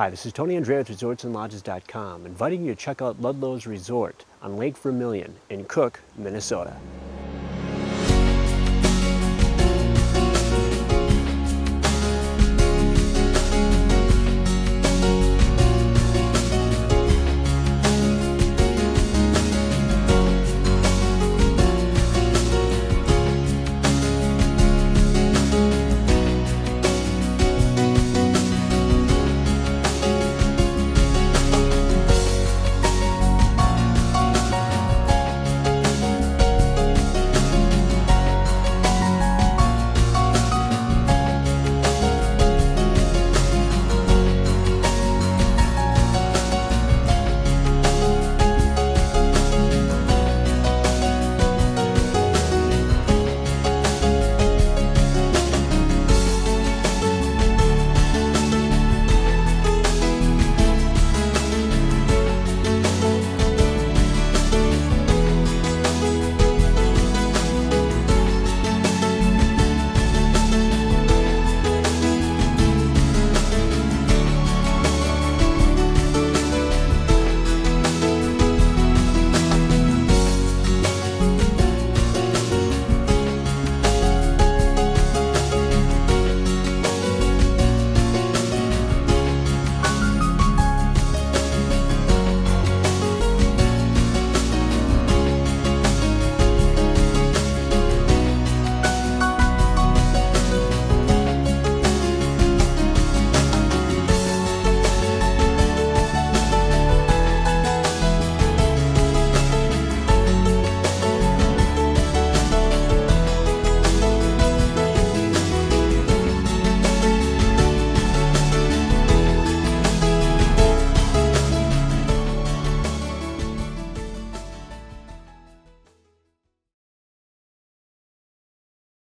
Hi, this is Tony Andrea with ResortsAndLodges.com, inviting you to check out Ludlow's Resort on Lake Vermilion in Cook, Minnesota.